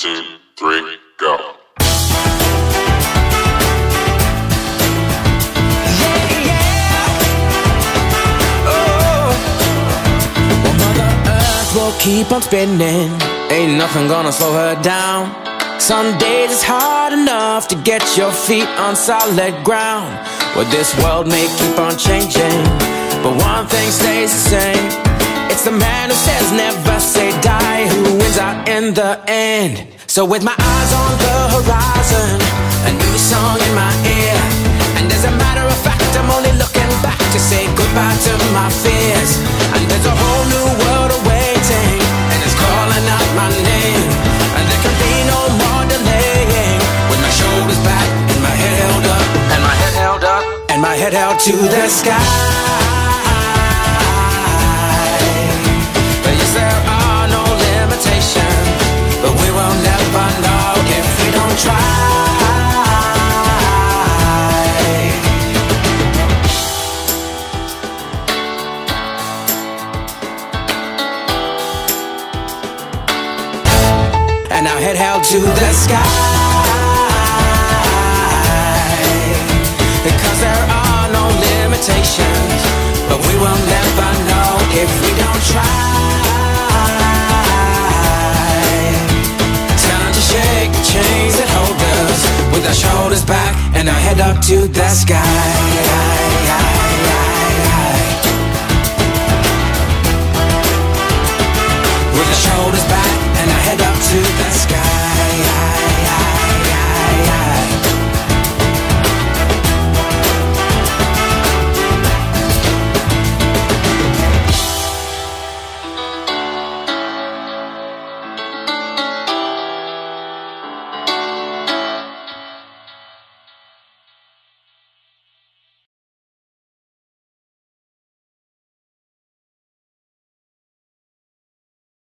2, 3, go. Will keep on spinning, ain't nothing gonna slow her down. Some days it's hard enough to get your feet on solid ground. Well, this world may keep on changing, but one thing stays the same. It's the man who says never say die who wins out in the end. So with my eyes on the horizon, a new song in my ear, and as a matter of fact I'm only looking back to say goodbye to my fears. And there's a whole new world away, and it's calling out my name, and there can be no more delaying. With my shoulders back and my head held up, and my head held up, and my head held to the sky. But yes, there are no limitations, but we will never know if we don't try. Head held to the sky, because there are no limitations, but we will never know if we don't try. Time to shake the chains that hold us, with our shoulders back and our head up to the sky. With our shoulders back